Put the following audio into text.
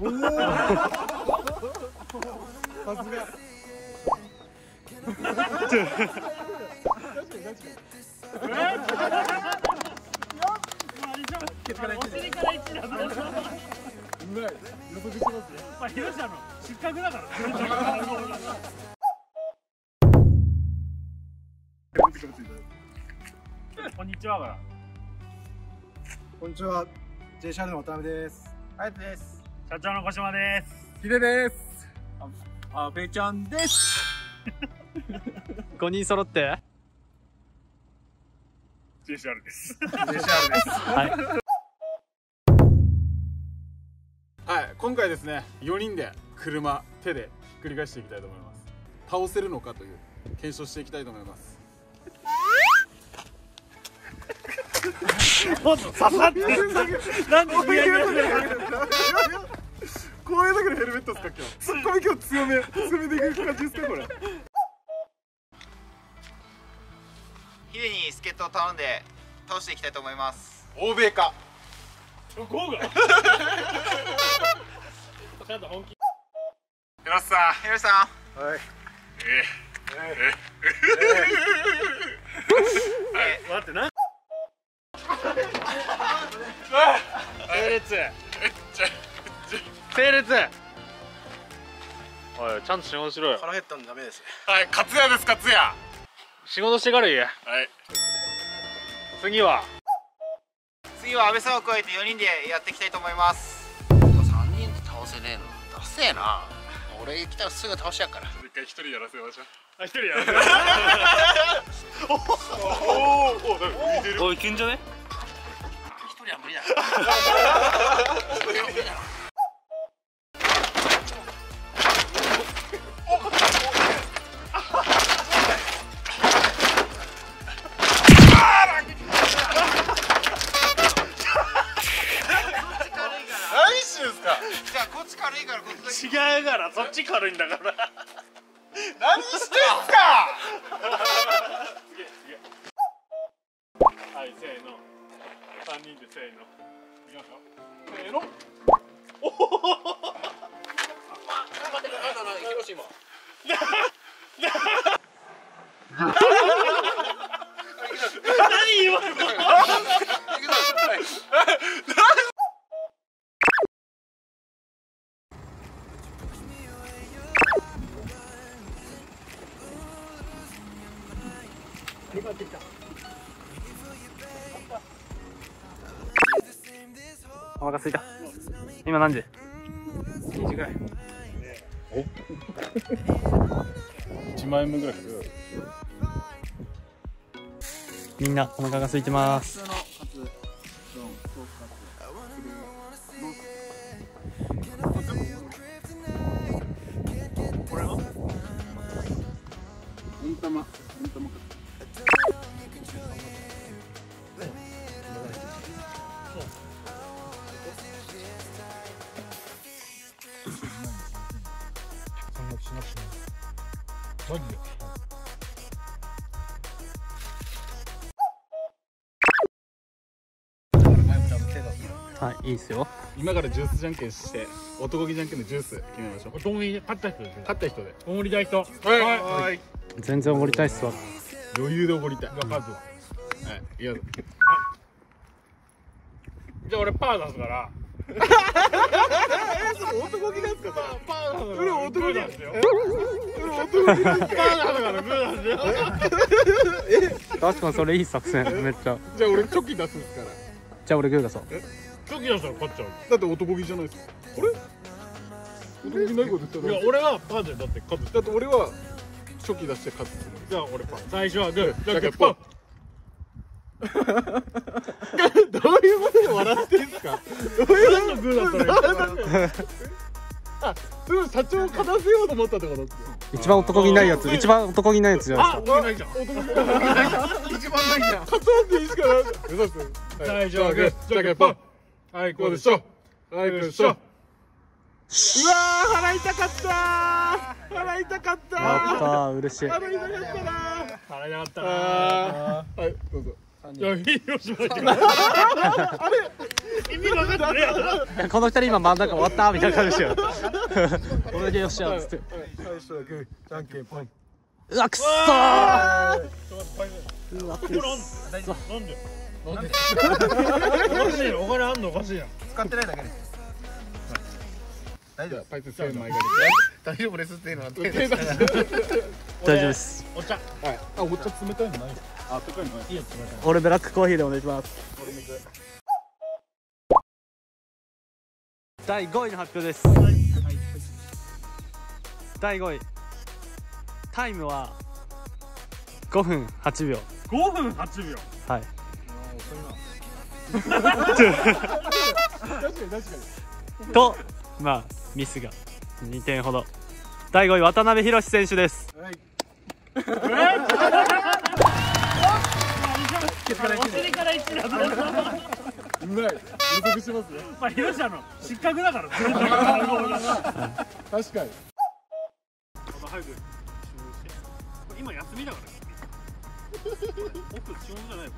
こんにちは。こんにちは。J シャルの渡辺です。はいです。社長の小島です。ヒデです。阿部ちゃんです。5人揃って。J シャルです。J シャルです。はい。今回ですね、4人で車手でひっくり返していきたいと思います。倒せるのかという検証していきたいと思います。もっと刺さってる。なんでこういうだけでヘルメットですか今日。ツッコミ今日強めでいく感じですかこれ。ヒデに助っ人を頼んで倒していきたいと思います。欧米か。ゴーが。ちゃんと本気。よろしさん。よろしさん。はい。待ってな。整列おい、ちゃんと仕事しろよ。腹減ったんでダメです。はい、カツヤです、カツヤ。仕事してから言え。はい、次は安倍さんを加えて4人でやっていきたいと思います。3人で倒せねえのダセえな。俺来たらすぐ倒しやっから、一回1人やらせましょう。あ、1人やらせましょう。おお、いけんじゃね。いや、無理だ。何してるんですか。じゃあこっち軽いからこっちだけ。違うから、そっち軽いんだから。何してんすか。はい、せーの。3人でせーの。いきますよ。せーの。おお。お腹すいた。今何時？2時ぐらい。え？1万円分ぐらい。みんなお腹が空いてます。これは？温玉。はい、いいっすよ。今からジュースじゃんけんして男気じゃんけんのジュース決めましょう。男気勝った人で。勝った人で。おごりたい人。はい。全然おごりたいっすわ。余裕でおごりたい。じゃあパズ。はい。いや。じゃあ俺パー出すから。それ男気なんすか。パー出す。俺男気なんすよ。確かにそれいい作戦、めっちゃ。じゃあ俺チョキ出すから。じゃあ俺グー出そう。チョキ出したら勝っちゃう。だって男気じゃないですか。あれ？男気ないこと言ったら。いや俺はパーでだって勝つ。だって俺はチョキ出して勝つ。じゃあ俺パー。最初はグー。じゃあパー。どういうことで笑ってんすか。どういうのグーだったら。あ、すごい社長を勝たせようと思ったってこと。一番男気ないやつ、一番男気ないやつじゃないですか。あ、男気ないじゃん。一番ないじゃん。勝たんでいいしかない。大丈夫。じゃけんぽん。はい、こうでしょ。はい、こうでしょ。うわー、払いたかったー。払いたかったー。やったー、嬉しい。払いたかったなー。払いたかったなー。はい、どうぞ。この2人今真ん中終わったみたいな感じでしたよ。これだけよっしゃっつって。うわくっそー。うわくっそ。おかしいよ、お金あんのおかしいやん。使ってないだけで。大丈夫、パイプ1000枚が大丈夫ですっていうのは大丈夫です。お茶、はい、あ、お茶冷たいのない？あ、温かいのない？いいよ、冷たい。俺ブラックコーヒーでお願いします。第5位の発表です。第5位タイムは5分8秒。5分8秒、はい。確かに確かにと、まあミスが2点ほど。第5位渡辺博選手です。はい。お尻から一打。うまい。予測してますね。まあ博者の失格だから。確かに。今休みだから。僕仕事じゃないもん。